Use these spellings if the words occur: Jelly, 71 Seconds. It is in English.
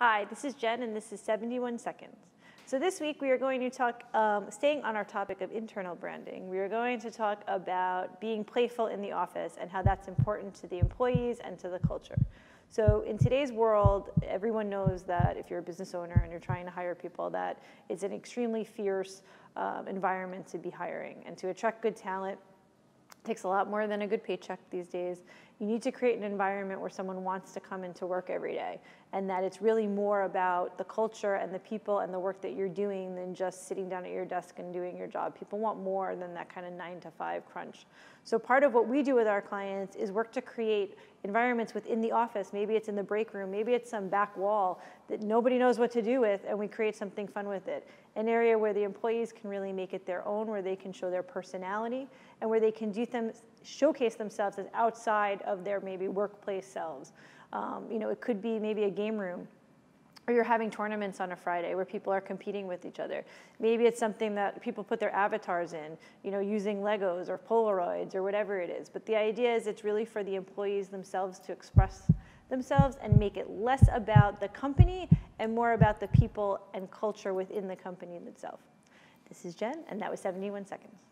Hi, this is Jen and this is 71 Seconds. So this week we are going to talk, staying on our topic of internal branding, we are going to talk about being playful in the office and how that's important to the employees and to the culture. So in today's world, everyone knows that if you're a business owner and you're trying to hire people, that it's an extremely fierce environment to be hiring, and to attract good talent takes a lot more than a good paycheck these days. You need to create an environment where someone wants to come into work every day, and that it's really more about the culture and the people and the work that you're doing than just sitting down at your desk and doing your job. People want more than that kind of 9-to-5 crunch. So part of what we do with our clients is work to create environments within the office. Maybe it's in the break room, maybe it's some back wall that nobody knows what to do with, and we create something fun with it. An area where the employees can really make it their own, where they can show their personality, and where they can showcase themselves as outside of their maybe workplace selves. You know, it could be maybe a game room, or you're having tournaments on a Friday where people are competing with each other. Maybe it's something that people put their avatars in, you know, using Legos or Polaroids or whatever it is. But the idea is it's really for the employees themselves to express themselves and make it less about the company and more about the people and culture within the company itself. This is Jen, and that was 71 Seconds.